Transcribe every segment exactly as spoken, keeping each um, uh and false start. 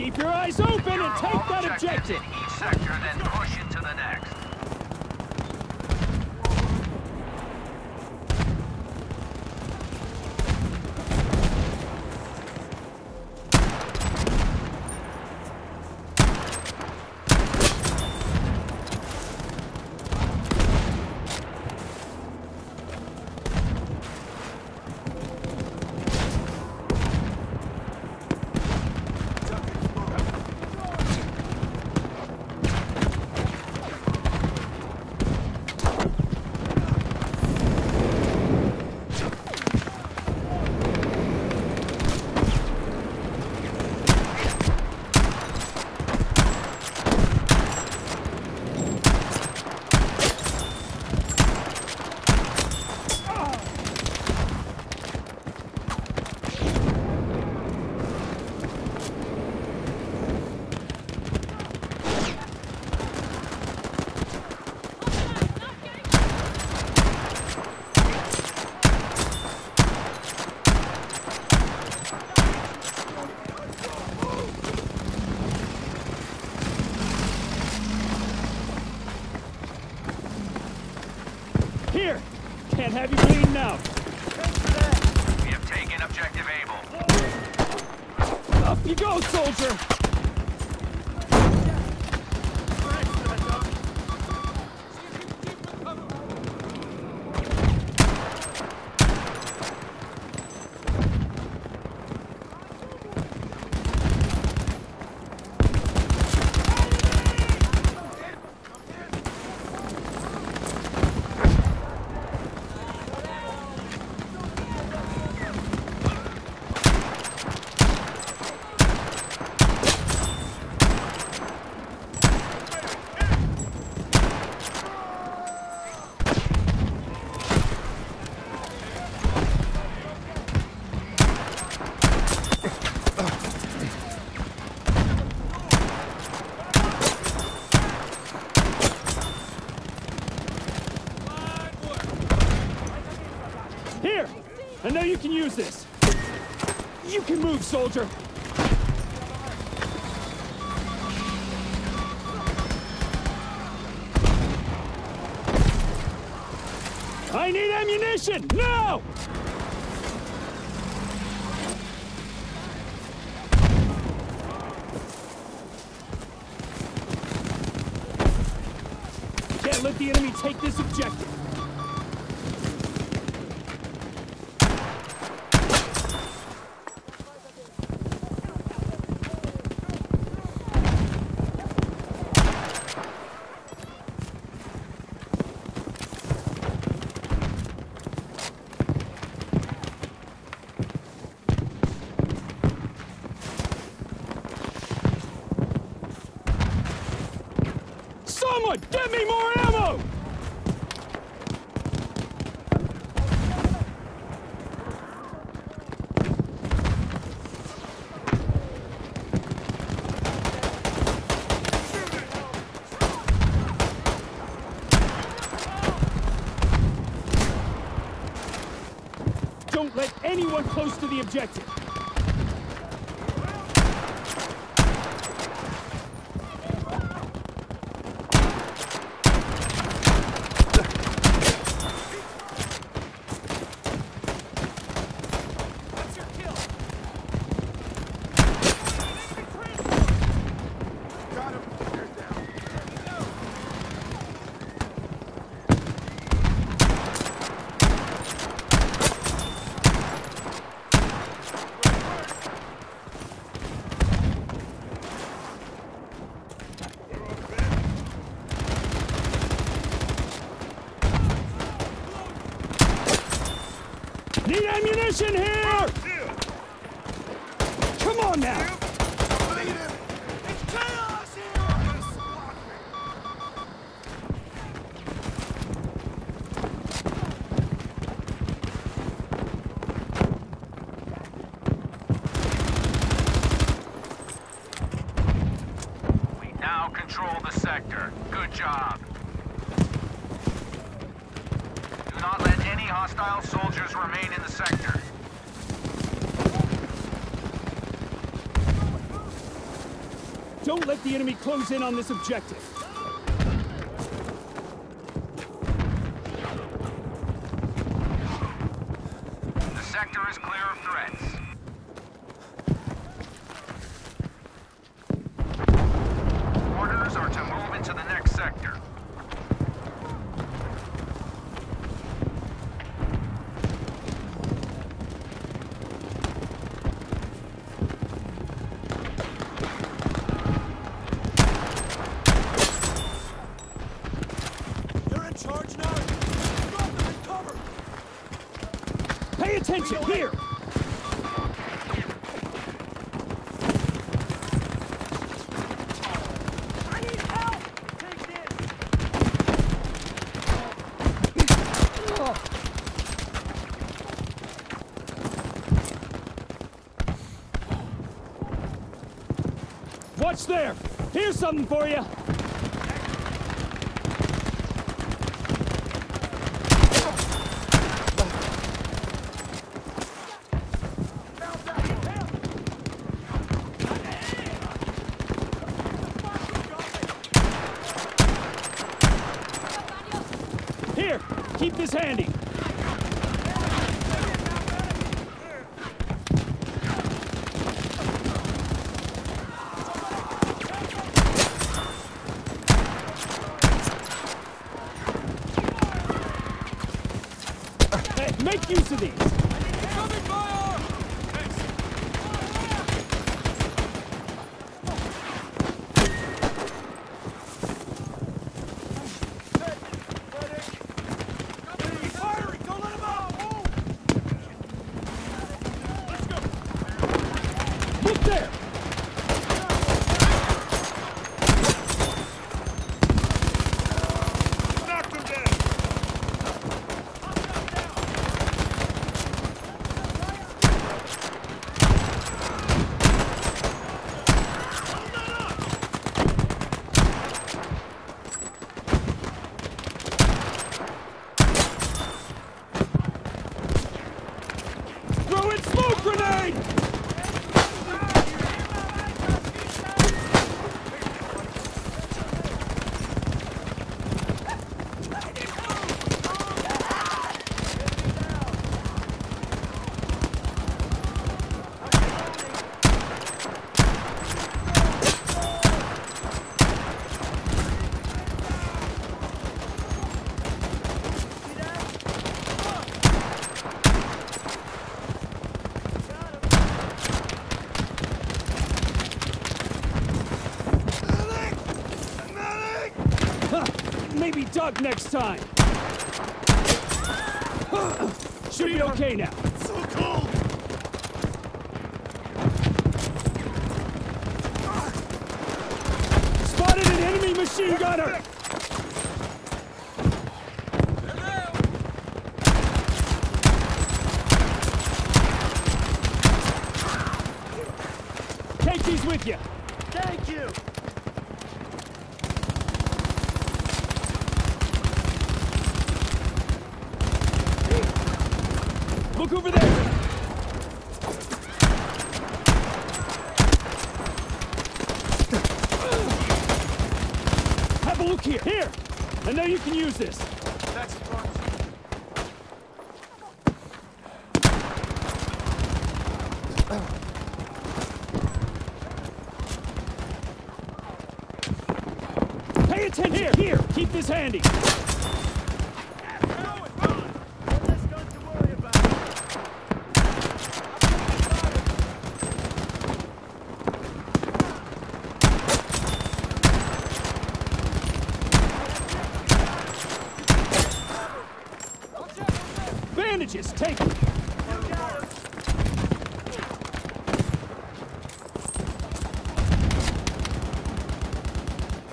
Keep your eyes open You're and take that objective. In each sector, then push into the next. Can't have you bleeding now. We have taken objective Able. Up you go, soldier! I know you can use this. You can move, soldier. I need ammunition! No! Can't let the enemy take this objective. Get me more ammo! Don't let anyone close to the objective. Need ammunition here! Come on now! It's chaos here! We now control the sector. Good job. Do not let any hostile soldiers remain in the sector. Don't let the enemy close in on this objective. The sector is clear of threats. Orders are to move into the next sector. Attention here! I need help! Take this! Watch there! Here's something for you! Keep this handy. Hey, make use of these. Maybe duck next time. Should be okay now. It's so cold. Spotted an enemy machine gunner. Take these with you. Thank you. Look over there! Have a look here! Here! I know you can use this! That's fun. Pay attention! Here! Here! Keep this handy! Bandages, take it. Can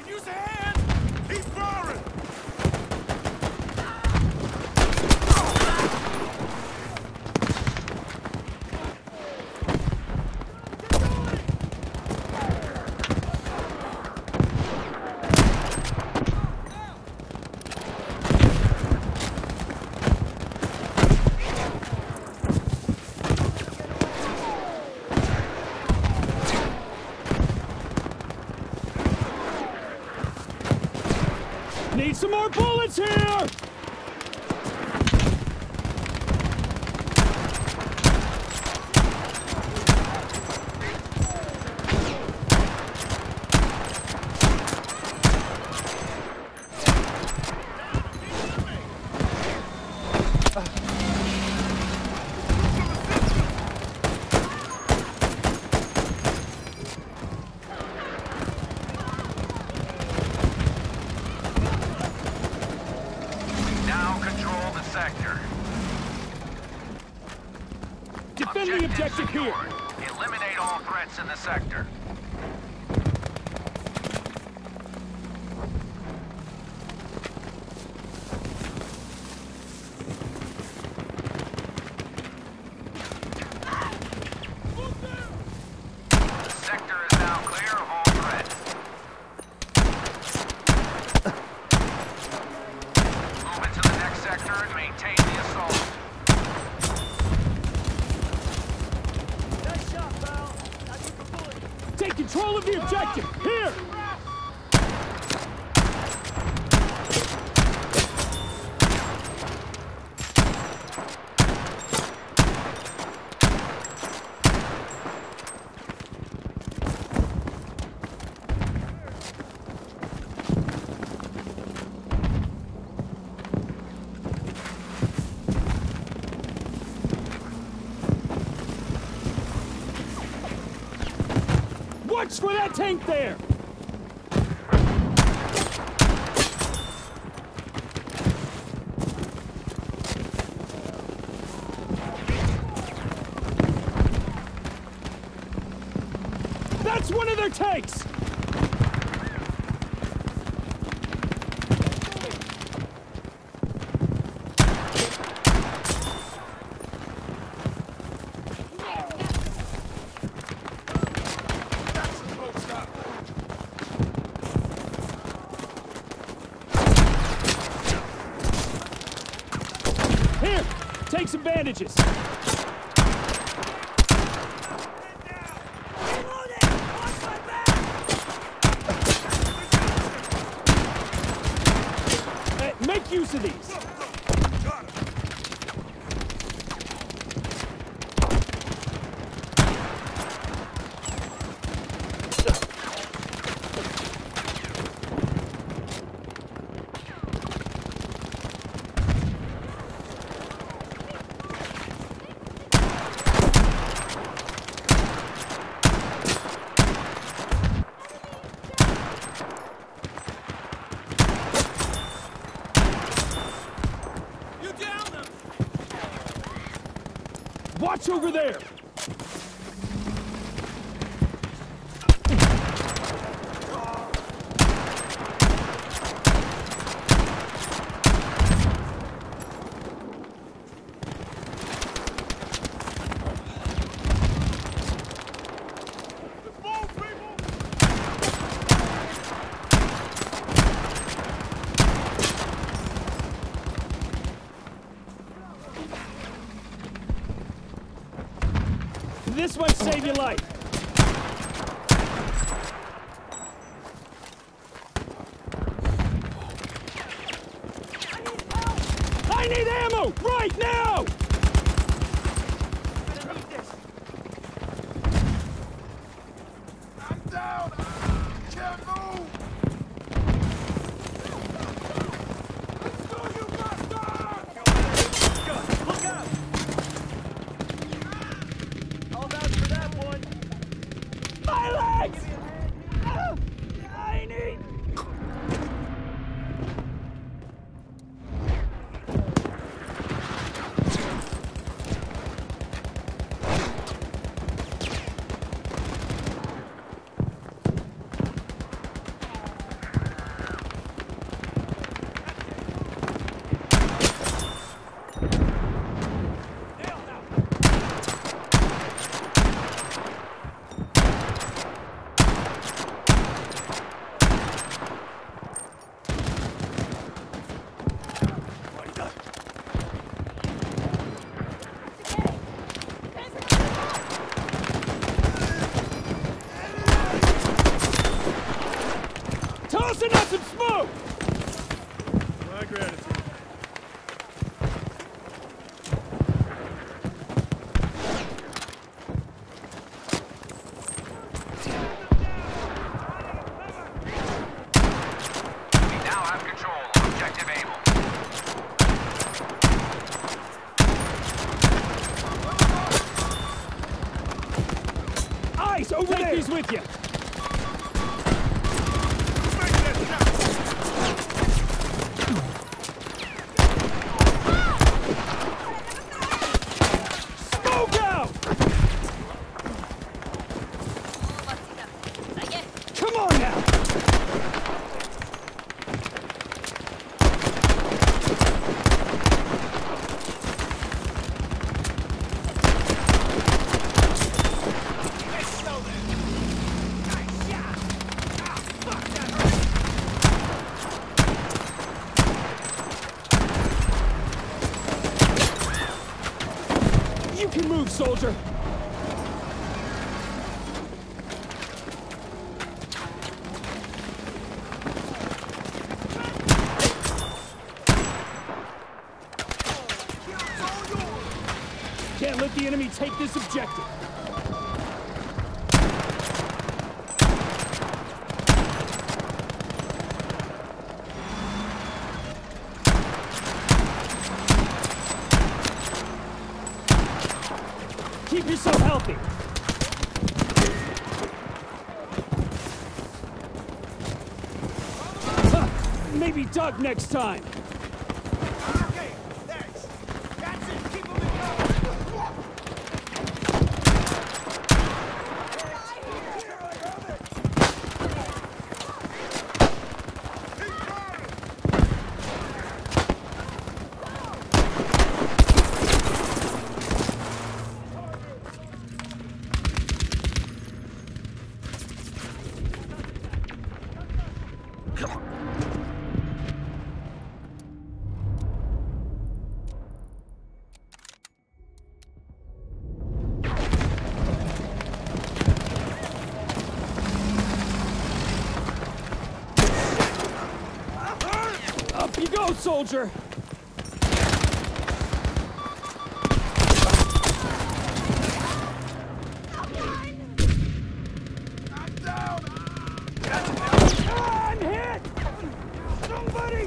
use a hand. He's firing. Need some more bullets here! Defend the objective here. Eliminate all threats in the sector. The sector is now clear of all threats. Move into the next sector and maintain the assault. Take control of the objective! Here! Watch for that tank there! That's one of their tanks! Here, take some bandages. Hey, make use of these. Watch over there! This might save your life. I need help! I need ammo right now! I'm gonna need this. I'm down! Can't move! Let's go, you bastard! Look out! My legs! I need... guys over there! Take these with you! Soldier! Can't let the enemy take this objective! Keep yourself healthy. Huh, maybe duck next time. Okay, thanks. That's it. Keep moving soldier! I'm down! Ah, I'm hit! Somebody!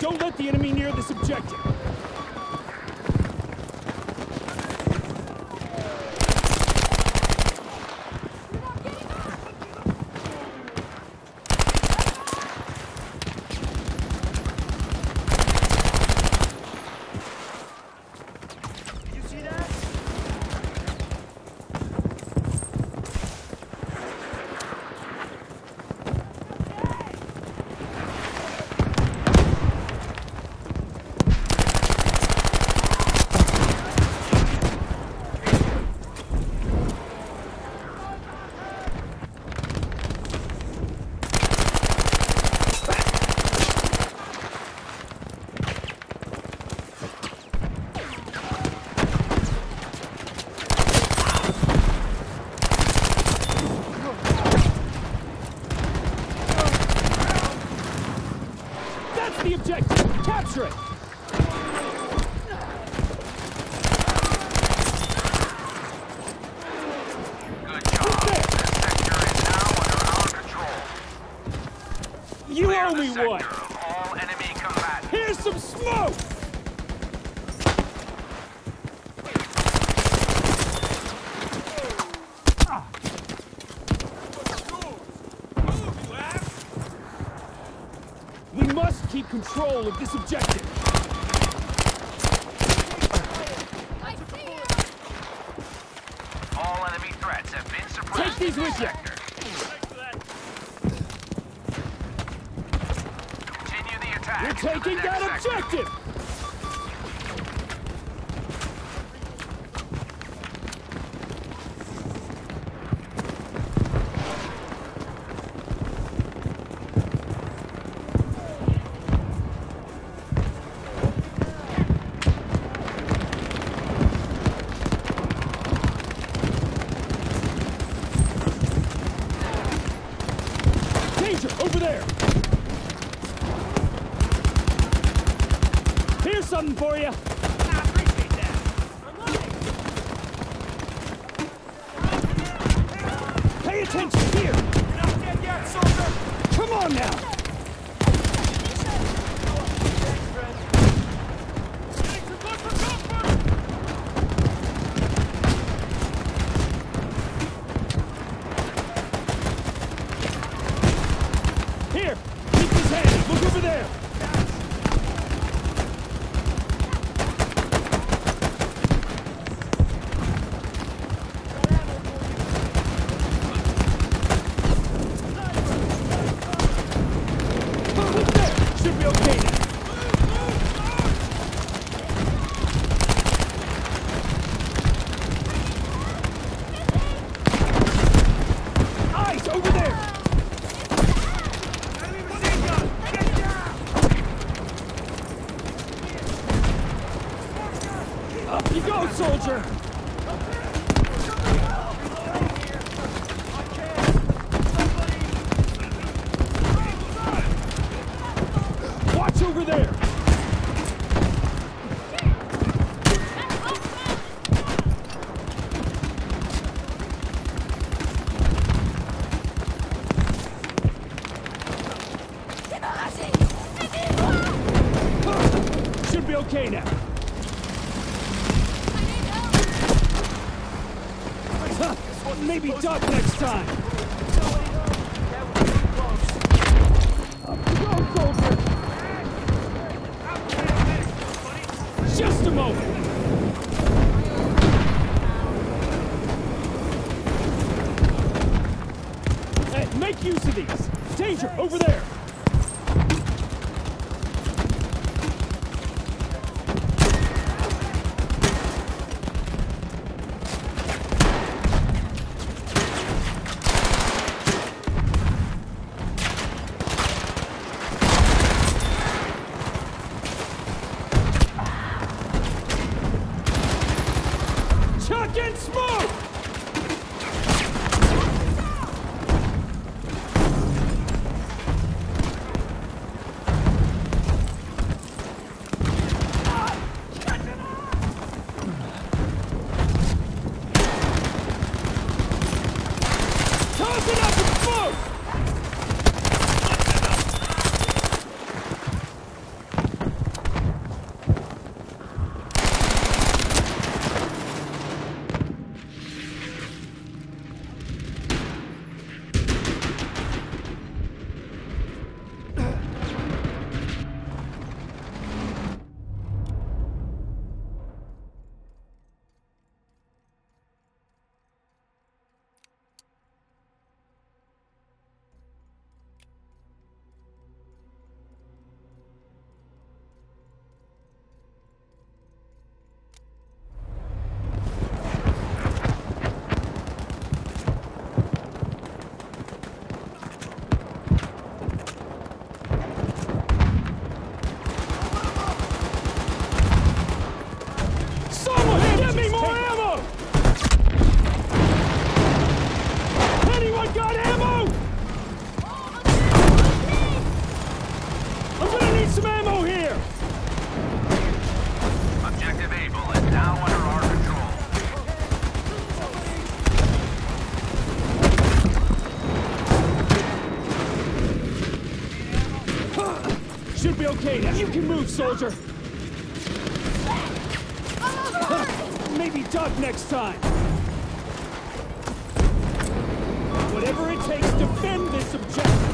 Don't let the enemy near this objective. The objective! Capture it! Good job. The sector is now under our control. You owe me one! All enemy combatants. Here's some smoke! Keep control of this objective. I see you. All enemy threats have been suppressed. Take these with you. Continue the attack. We're taking that objective. over there. Here's something for you. I appreciate that. I'm running. Pay attention here. You're not dead yet, soldier. Come on now. Soldier! Watch over there! Should be okay now. Maybe duck next time. Up you go, soldier. Just a moment. Hey, make use of these. Danger over there. Okay, now you can move, soldier. Maybe duck next time. Whatever it takes, defend this objective.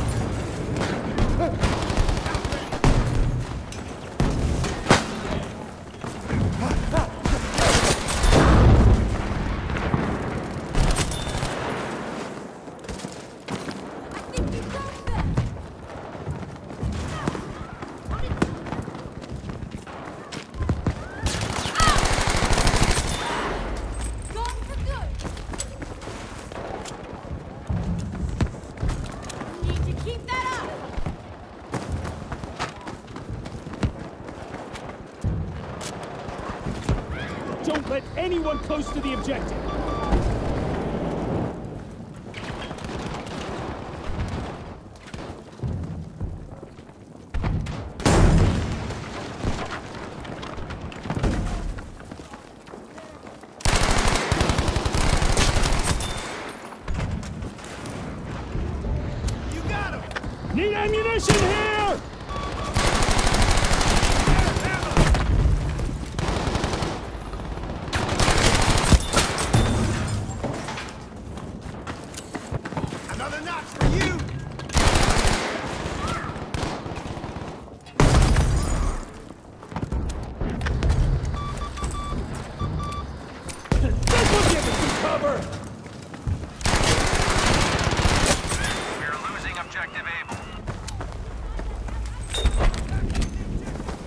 Don't let anyone close to the objective. Need ammunition here! Another notch for you! This will give us some cover! Here's some smoke! Enemies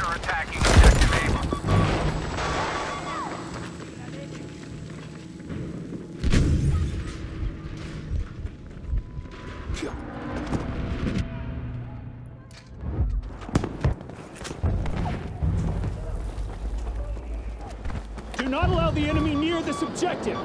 are attacking objective Ava. Do not allow the enemy near this objective!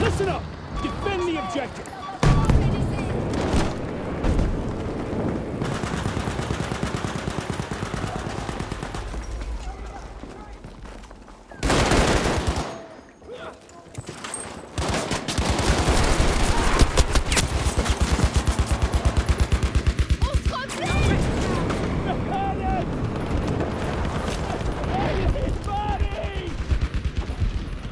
Listen up! Defend the objective! There!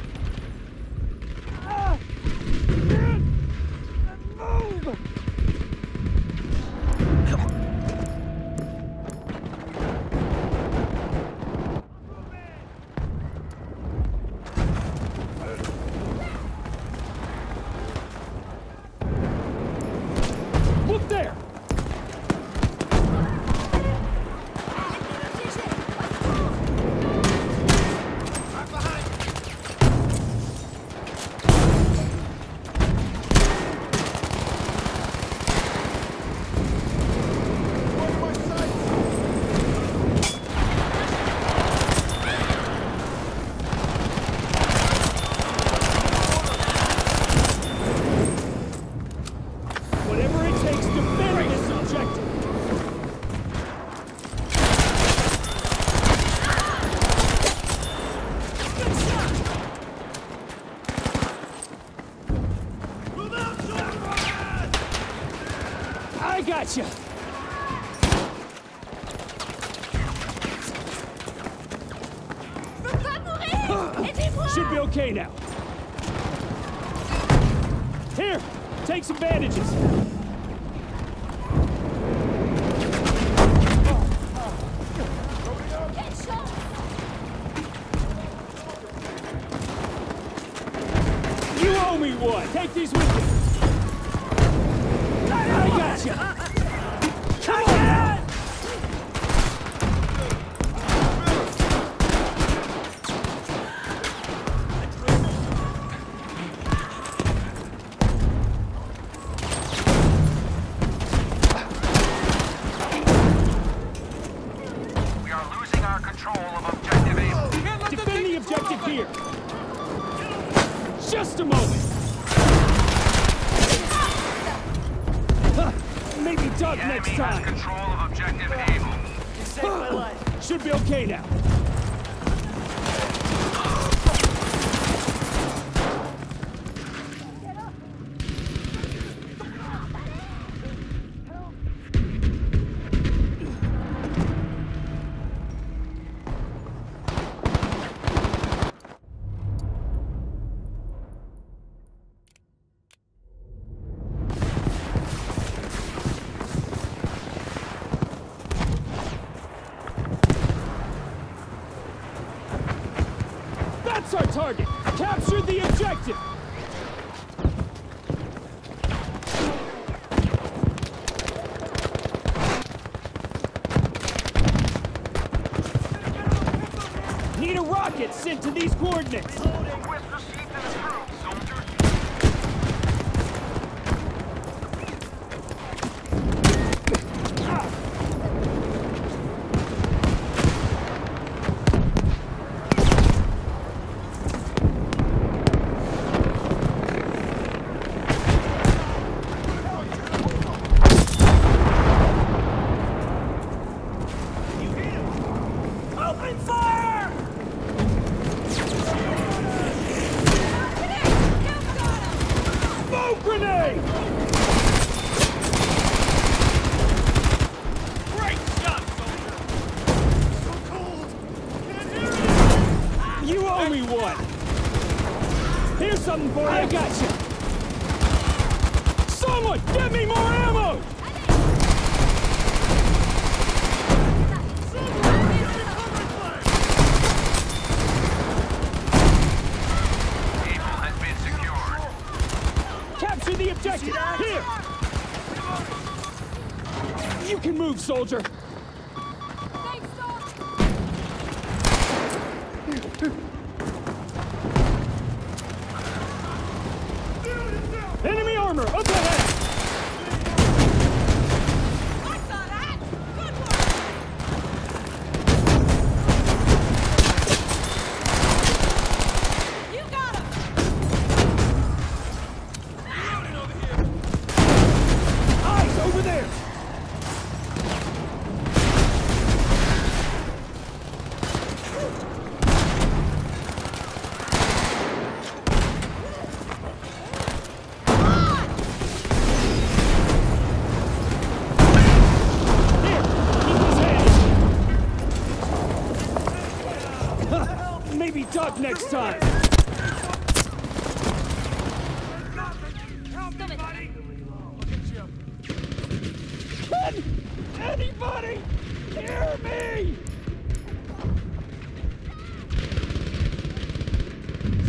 I gotcha! Should be okay now. Here, take some bandages. You owe me one! Take these with you! I got you. Come on now. We are losing our control of objective A. Defend the objective here. Just a moment. Maybe Doug next time. The enemy has control of objective Able. You saved my life. Should be okay now. our target! Capture the objective! Need a rocket sent to these coordinates! I got you! Someone, get me more ammo! Evil has been secured. Capture the objective! Here! You can move, soldier! Duck next time! Anybody? Can anybody hear me?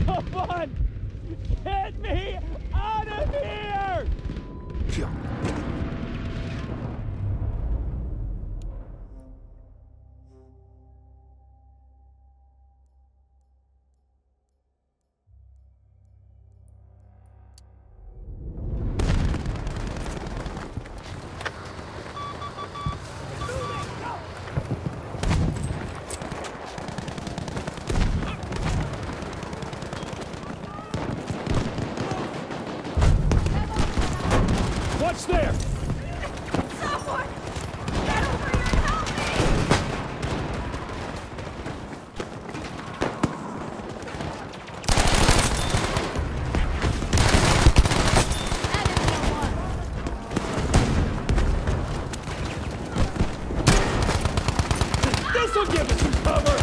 Someone get me out of here! There! Someone! Get over here and help me! This'll give us some cover!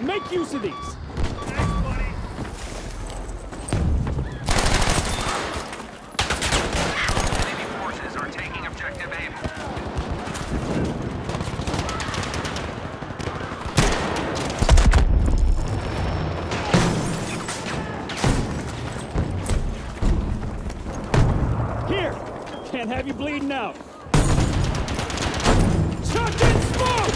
Make use of these! Thanks, buddy. Enemy forces are taking objective Able. Here! Can't have you bleeding out! Chuck and smoke!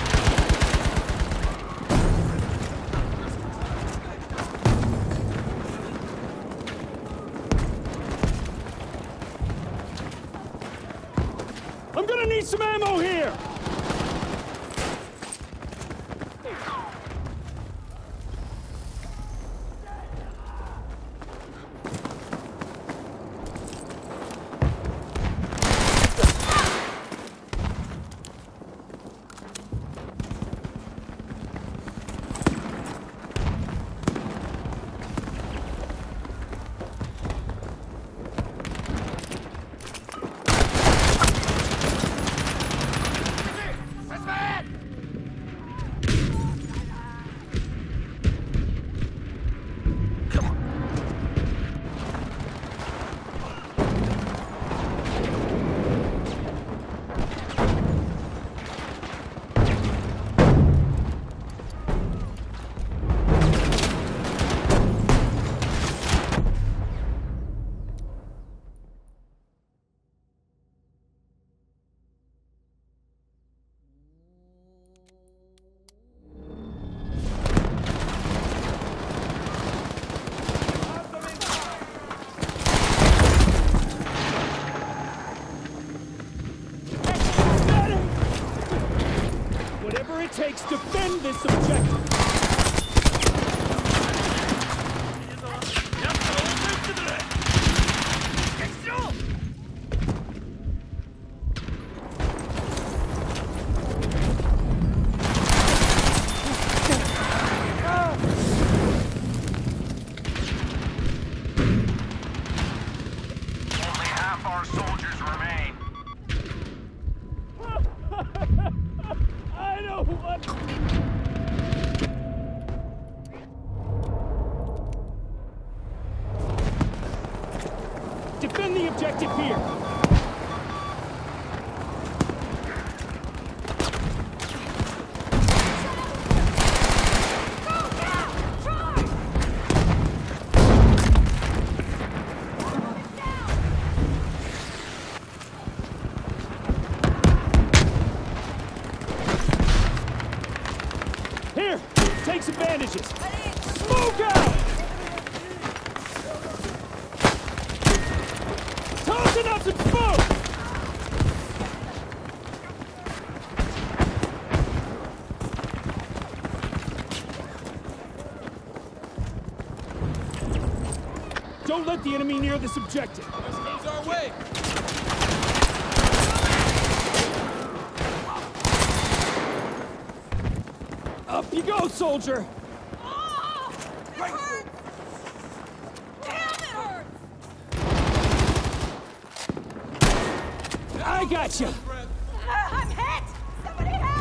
Whatever it takes, defend this objective! Defend the objective here! Here! Take some bandages! Smoke out! Tossing up some smoke! Don't let the enemy near this objective! This goes our way! Up you go, soldier! Oh, it right. Hurts! Damn, it hurts! I got you. I'm hit! Somebody help.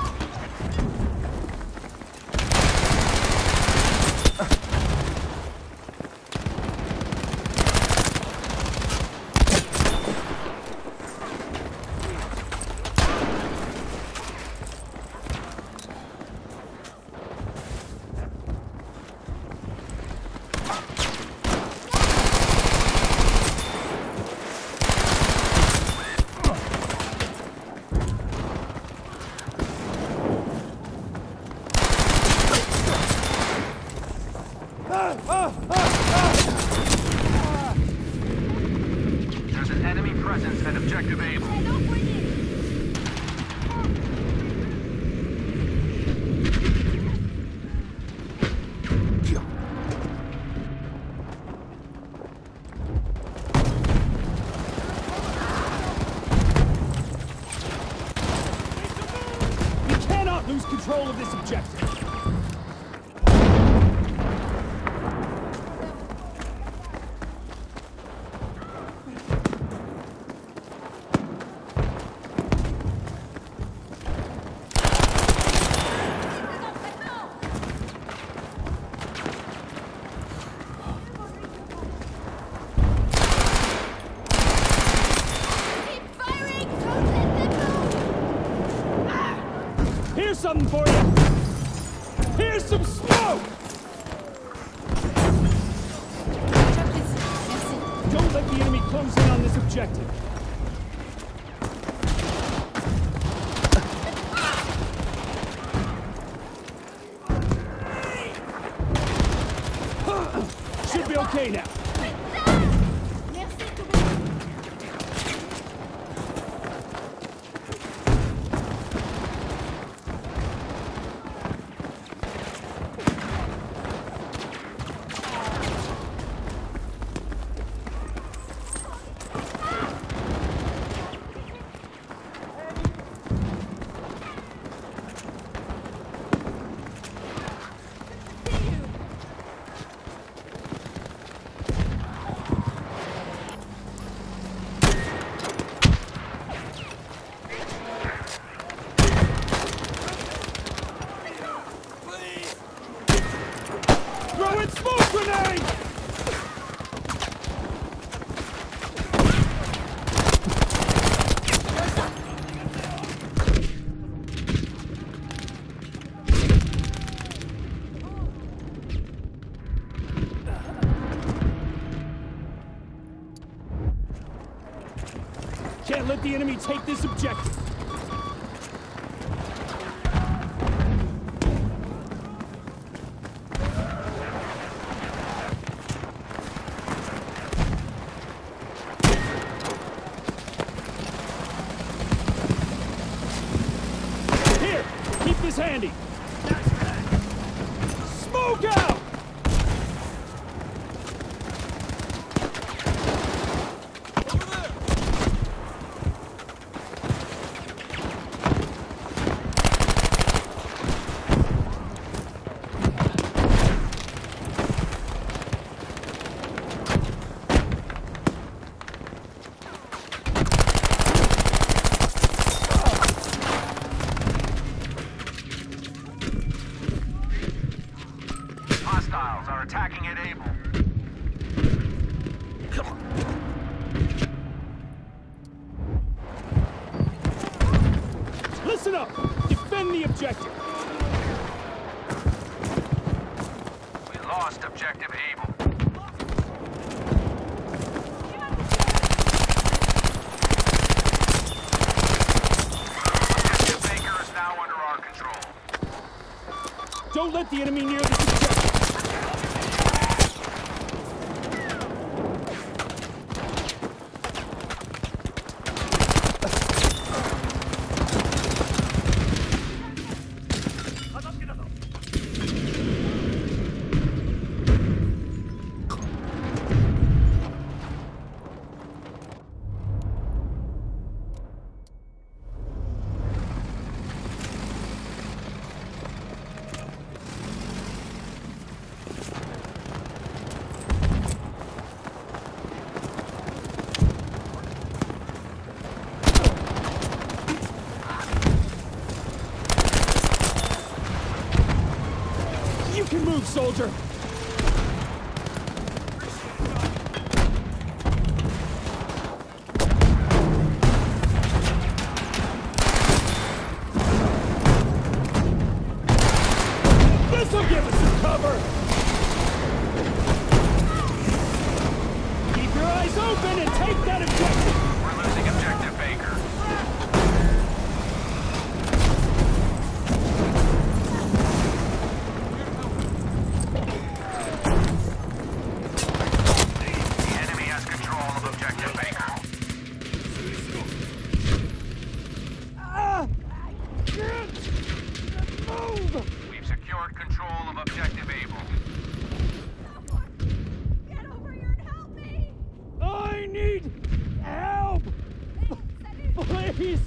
There's an enemy presence at objective Able. You cannot lose control of this objective. Here's something for you! Here's some smoke! Don't let the enemy close in on this objective! Should be okay now! Can't let the enemy take this objective. Here, keep this is handy. Smoke out! Listen up! Defend the objective! We lost objective Able. Objective Baker is now under our control. Don't let the enemy near this objective! Move, soldier! This'll give us some cover! Keep your eyes open and take that objective! We're losing objective, Baker. Peace.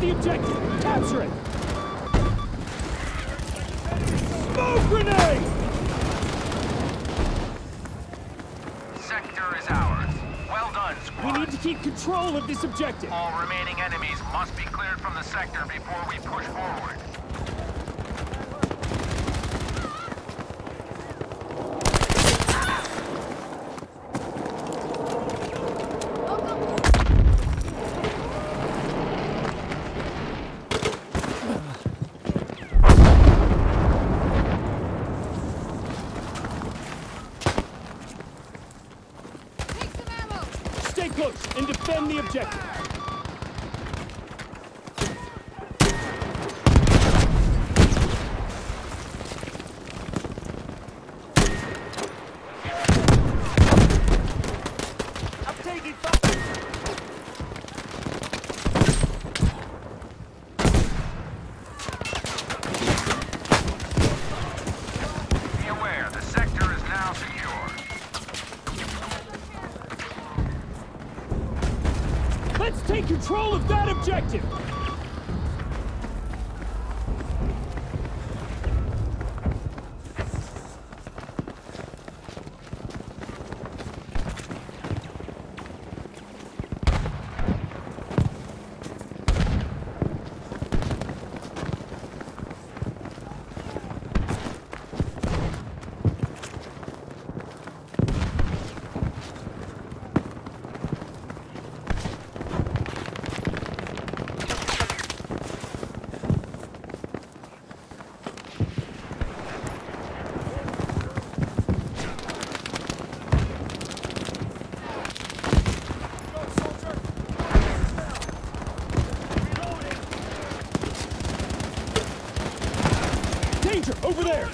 The objective! Capture it! Smoke grenade! Sector is ours. Well done, squad. We need to keep control of this objective. All remaining enemies must be cleared from the sector before we push forward. Stay close and defend the objective. I'm taking fire. Be aware, the sector is now secure. Let's take control of that objective! Over there!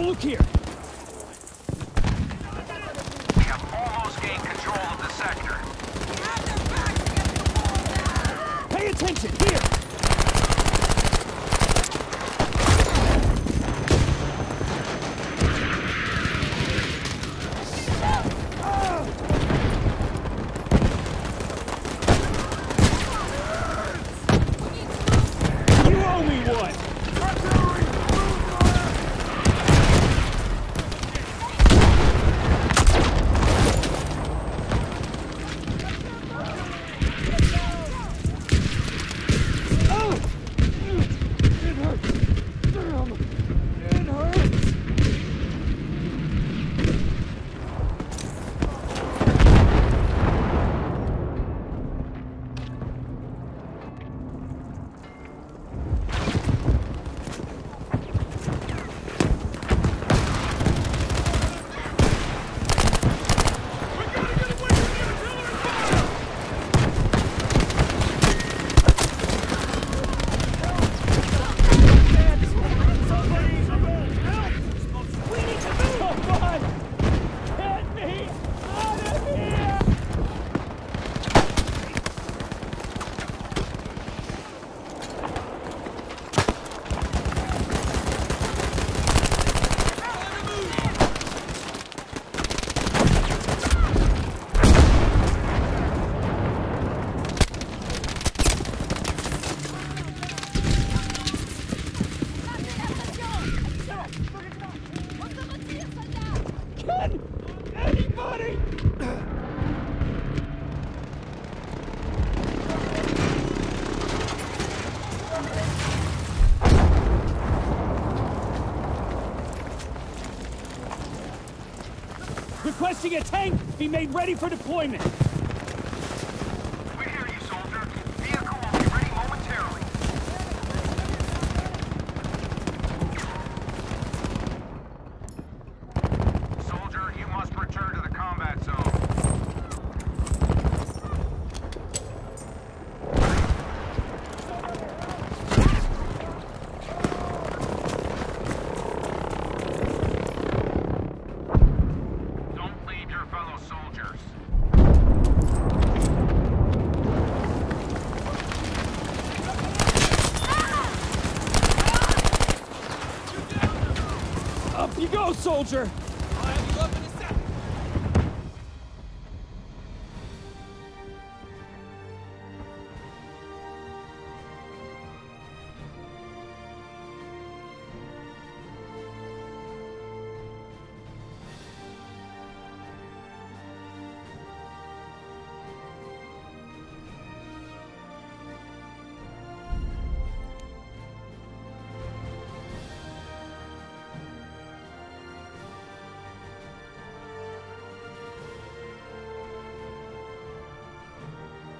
Look here! We have almost gained control of the sector. Pay attention! Here! Requesting a tank be made ready for deployment. We hear you, soldier. Vehicle will be ready momentarily. Soldier, you must return to the combat zone. Don't leave your fellow soldiers. Up you go, soldier! I have you up in